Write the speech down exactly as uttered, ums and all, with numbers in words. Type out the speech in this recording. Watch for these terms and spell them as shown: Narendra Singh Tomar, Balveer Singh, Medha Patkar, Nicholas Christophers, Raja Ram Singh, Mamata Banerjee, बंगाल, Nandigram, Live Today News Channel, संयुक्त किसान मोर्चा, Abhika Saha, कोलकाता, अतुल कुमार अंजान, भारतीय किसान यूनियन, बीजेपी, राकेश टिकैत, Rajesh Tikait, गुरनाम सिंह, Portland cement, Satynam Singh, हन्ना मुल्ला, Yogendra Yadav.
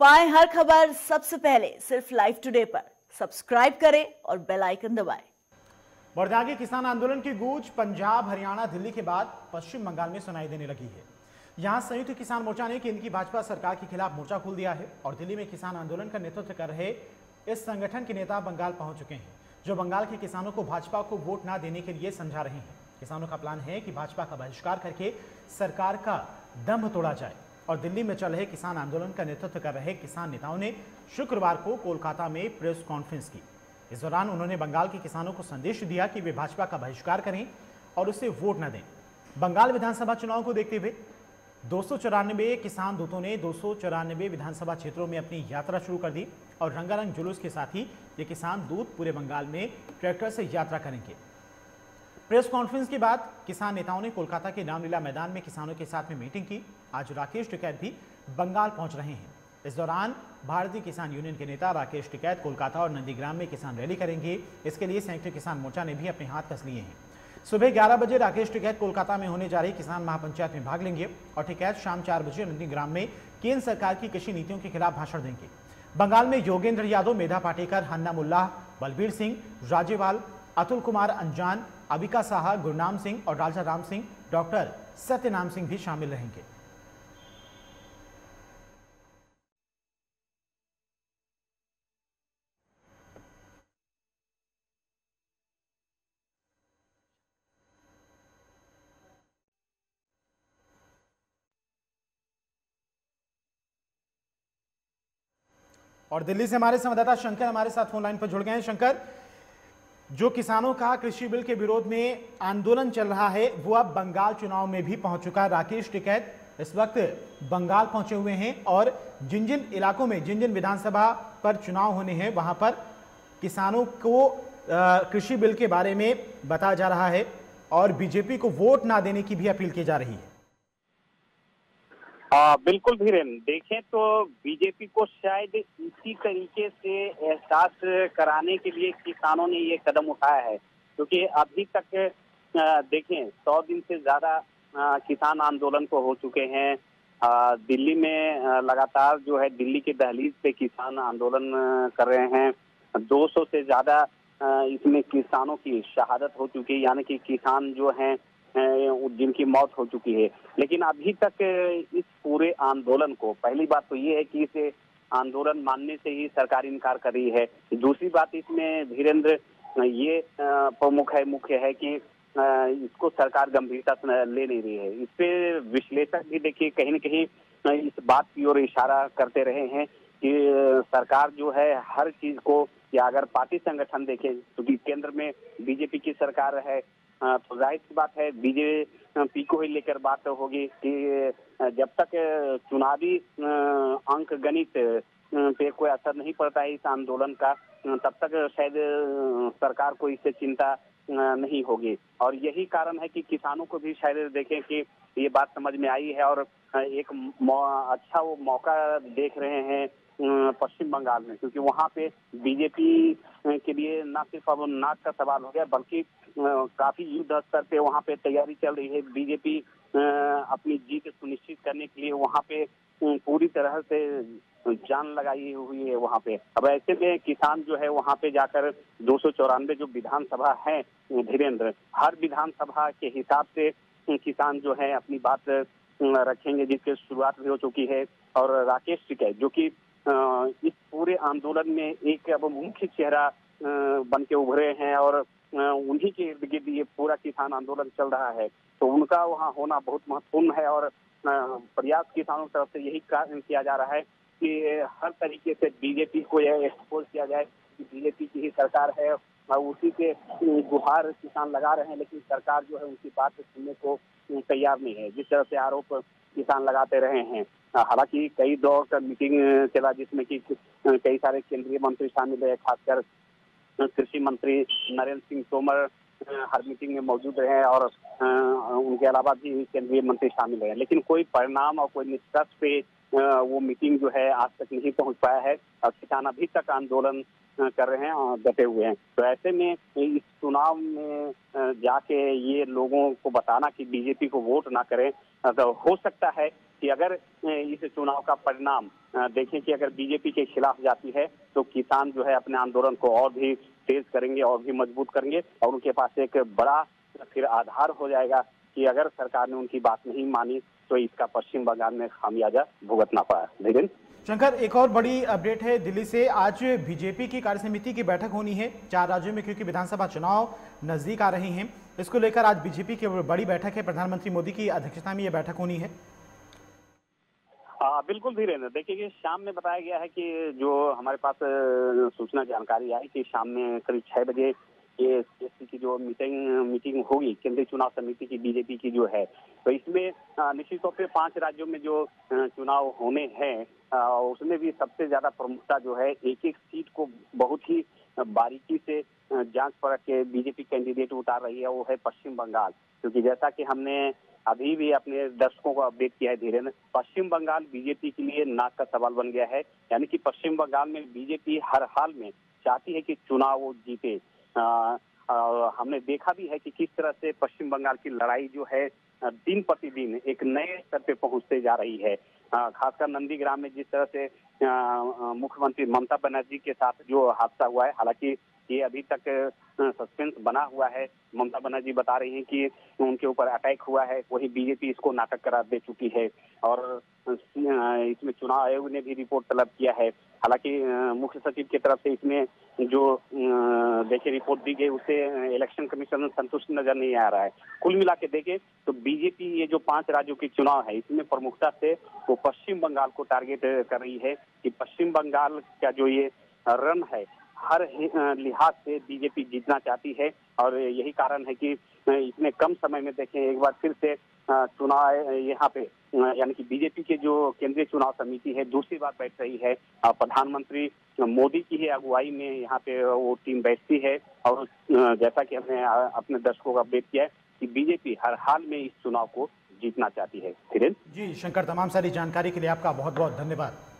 पाए हर खबर सबसे पहले सिर्फ लाइव टुडे पर। सब्सक्राइब करें और बेल आइकन दबाएं। बर्दागे किसान आंदोलन की गूंज पंजाब, हरियाणा, दिल्ली के बाद पश्चिम बंगाल में सुनाई देने लगी है। यहां संयुक्त किसान मोर्चा ने केंद्र की भाजपा सरकार के खिलाफ मोर्चा खोल दिया है और दिल्ली में किसान आंदोलन का नेतृत्व कर रहे इस संगठन के नेता बंगाल पहुंच चुके हैं, जो बंगाल के किसानों को भाजपा को वोट ना देने के लिए समझा रहे हैं। किसानों का प्लान है कि भाजपा का बहिष्कार करके सरकार का दंभ तोड़ा जाए और दिल्ली में चल रहे किसान आंदोलन का नेतृत्व कर रहे किसान नेताओं ने शुक्रवार को कोलकाता में प्रेस कॉन्फ्रेंस की। इस दौरान उन्होंने बंगाल के किसानों को संदेश दिया कि वे भाजपा का बहिष्कार करें और उसे वोट न दें। बंगाल विधानसभा चुनाव को देखते हुए दो सौ चौरानवे किसान दूतों ने दो सौ चौरानवे विधानसभा क्षेत्रों में अपनी यात्रा शुरू कर दी और रंगारंग जुलूस के साथ ही ये किसान दूत पूरे बंगाल में ट्रैक्टर से यात्रा करेंगे। प्रेस कॉन्फ्रेंस के बाद किसान नेताओं ने कोलकाता के रामलीला मैदान में किसानों के साथ में मीटिंग की। आज राकेश टिकैत भी बंगाल पहुंच रहे हैं। इस दौरान भारतीय किसान यूनियन के नेता राकेश टिकैत कोलकाता और नंदीग्राम में किसान रैली करेंगे। इसके लिए संयुक्त किसान मोर्चा ने भी अपने हाथ कस लिए हैं। सुबह ग्यारह बजे राकेश टिकैत कोलकाता में होने जा रही किसान महापंचायत में भाग लेंगे और टिकैत शाम चार बजे नंदीग्राम में केंद्र सरकार की कृषि नीतियों के खिलाफ भाषण देंगे। बंगाल में योगेंद्र यादव, मेधा पाटेकर, हन्ना मुल्ला, बलबीर सिंह, राजेवाल, अतुल कुमार अंजान, अभिका साहा, गुरनाम सिंह और राजा राम सिंह, डॉक्टर सत्यनाम सिंह भी शामिल रहेंगे। और दिल्ली से हमारे संवाददाता शंकर हमारे साथ फोन लाइन पर जुड़ गए हैं। शंकर, जो किसानों का कृषि बिल के विरोध में आंदोलन चल रहा है वो अब बंगाल चुनाव में भी पहुंच चुका है। राकेश टिकैत इस वक्त बंगाल पहुंचे हुए हैं और जिन जिन इलाकों में जिन जिन विधानसभा पर चुनाव होने हैं वहां पर किसानों को कृषि बिल के बारे में बताया जा रहा है और बीजेपी को वोट ना देने की भी अपील की जा रही है। आ, बिल्कुल धीरेन, देखें तो बीजेपी को शायद इसी तरीके से एहसास कराने के लिए किसानों ने ये कदम उठाया है, क्योंकि अभी तक आ, देखें सौ दिन से ज्यादा किसान आंदोलन को हो चुके हैं। आ, दिल्ली में आ, लगातार जो है दिल्ली के दहलीज पे किसान आंदोलन कर रहे हैं। दो सौ से ज्यादा इसमें किसानों की शहादत हो चुकी है, यानी कि किसान जो हैं जिनकी मौत हो चुकी है। लेकिन अभी तक इस पूरे आंदोलन को, पहली बात तो ये है कि इसे आंदोलन मानने से ही सरकार इनकार कर रही है। दूसरी बात इसमें धीरेन्द्र ये प्रमुख है मुख्य है कि इसको सरकार गंभीरता ले नहीं रही है। इस पे विश्लेषक भी देखिए कहीं न कहीं इस बात की ओर इशारा करते रहे हैं कि सरकार जो है हर चीज को, या अगर पार्टी संगठन देखे क्योंकि केंद्र में बीजेपी की सरकार है तो जाहिर सी बात है बीजेपी को ही लेकर बात होगी कि जब तक चुनावी अंक गणित पे कोई असर नहीं पड़ता है इस आंदोलन का, तब तक शायद सरकार को इससे चिंता नहीं होगी। और यही कारण है कि किसानों को भी शायद देखें कि ये बात समझ में आई है और एक अच्छा वो मौका देख रहे हैं पश्चिम बंगाल में, क्योंकि वहाँ पे बीजेपी के लिए ना सिर्फ अब नाक का सवाल हो गया बल्कि काफी युद्ध स्तर पे वहाँ पे तैयारी चल रही है। बीजेपी अपनी जीत सुनिश्चित करने के लिए वहाँ पे पूरी तरह से जान लगाई हुई है वहाँ पे। अब ऐसे में किसान जो है वहाँ पे जाकर दो सौ चौरानवे जो विधानसभा है धीरेन्द्र, हर विधानसभा के हिसाब से किसान जो है अपनी बात रखेंगे, जिसकी शुरुआत भी हो चुकी है। और राकेश टिकैत जो कि इस पूरे आंदोलन में एक अब मुख्य चेहरा बन के उभरे हैं और उन्हीं के इर्द गिर्द ये पूरा किसान आंदोलन चल रहा है, तो उनका वहाँ होना बहुत महत्वपूर्ण है। और प्रयास किसानों की तरफ से यही कार्य किया जा रहा है कि हर तरीके से बीजेपी को यह एक्सपोज किया जाए कि बीजेपी की ही सरकार है और उसी के गुहार किसान लगा रहे हैं, लेकिन सरकार जो है उनकी बात सुनने को तैयार नहीं है, जिस तरह से आरोप किसान लगाते रहे हैं। हालांकि कई दौर का मीटिंग चला जिसमें कि कई सारे केंद्रीय मंत्री शामिल रहे, खासकर कृषि मंत्री नरेंद्र सिंह तोमर हर मीटिंग में मौजूद रहे और उनके अलावा भी केंद्रीय मंत्री शामिल रहे, लेकिन कोई परिणाम और कोई निष्कर्ष पे वो मीटिंग जो है आज तक नहीं पहुंच पाया है और किसान अभी तक आंदोलन कर रहे हैं और डटे हुए हैं। तो ऐसे में इस चुनाव में जाके ये लोगों को बताना कि बीजेपी को वोट ना करें, तो हो सकता है कि अगर इस चुनाव का परिणाम देखें कि अगर बीजेपी के खिलाफ जाती है तो किसान जो है अपने आंदोलन को और भी तेज करेंगे और भी मजबूत करेंगे और उनके पास एक बड़ा फिर आधार हो जाएगा कि अगर सरकार ने उनकी बात नहीं मानी तो इसका पश्चिम बंगाल में खामियाजा भुगतना पाया। लेकिन शंकर, एक और बड़ी अपडेट है दिल्ली से। आज बीजेपी की कार्यसमिति की बैठक होनी है चार राज्यों में, क्योंकि विधानसभा चुनाव नजदीक आ रहे हैं। इसको लेकर आज बीजेपी की बड़ी बैठक है, प्रधानमंत्री मोदी की अध्यक्षता में ये बैठक होनी है। आ, बिल्कुल धीरेन्द्र, देखिए शाम में बताया गया है कि जो हमारे पास सूचना जानकारी आई कि शाम में करीब छह बजे ये सीएससी की जो मीटिंग मीटिंग होगी केंद्रीय चुनाव समिति की बीजेपी की जो है, तो इसमें निश्चित तौर पर पांच राज्यों में जो चुनाव होने हैं उसमें भी सबसे ज्यादा प्रमुखता जो है एक एक सीट को बहुत ही बारीकी से जांच परख के बीजेपी कैंडिडेट उतार रही है, वो है पश्चिम बंगाल। क्योंकि जैसा कि हमने अभी भी अपने दर्शकों को अपडेट किया है धीरेन्द्र, पश्चिम बंगाल बीजेपी के लिए नाक का सवाल बन गया है। यानी कि पश्चिम बंगाल में बीजेपी हर हाल में चाहती है कि चुनाव वो जीते। आ, आ, हमने देखा भी है कि किस तरह से पश्चिम बंगाल की लड़ाई जो है दिन प्रतिदिन एक नए स्तर पे पहुंचते जा रही है। खासकर नंदीग्राम में जिस तरह से मुख्यमंत्री ममता बनर्जी के साथ जो हादसा हुआ है, हालांकि ये अभी तक सस्पेंस बना हुआ है। ममता बनर्जी बता रही हैं कि उनके ऊपर अटैक हुआ है, वही बीजेपी इसको नाटक करार दे चुकी है और इसमें चुनाव आयोग ने भी रिपोर्ट तलब किया है। हालांकि मुख्य सचिव की तरफ से इसमें जो देखिए रिपोर्ट दी गई उससे इलेक्शन कमीशन संतुष्ट नजर नहीं आ रहा है। कुल मिला के देखें तो बीजेपी ये जो पांच राज्यों के चुनाव है इसमें प्रमुखता से वो पश्चिम बंगाल को टारगेट कर रही है कि पश्चिम बंगाल का जो ये रन है हर लिहाज से बीजेपी जीतना चाहती है। और यही कारण है कि इसमें कम समय में देखें एक बार फिर से चुनाव यहाँ पे, यानी कि बीजेपी के जो केंद्रीय चुनाव समिति है दूसरी बार बैठ रही है। प्रधानमंत्री मोदी की ही अगुवाई में यहाँ पे वो टीम बैठती है और जैसा कि हमने अपने दर्शकों को अपडेट किया है कि बीजेपी हर हाल में इस चुनाव को जीतना चाहती है। जी शंकर, तमाम सारी जानकारी के लिए आपका बहुत बहुत धन्यवाद।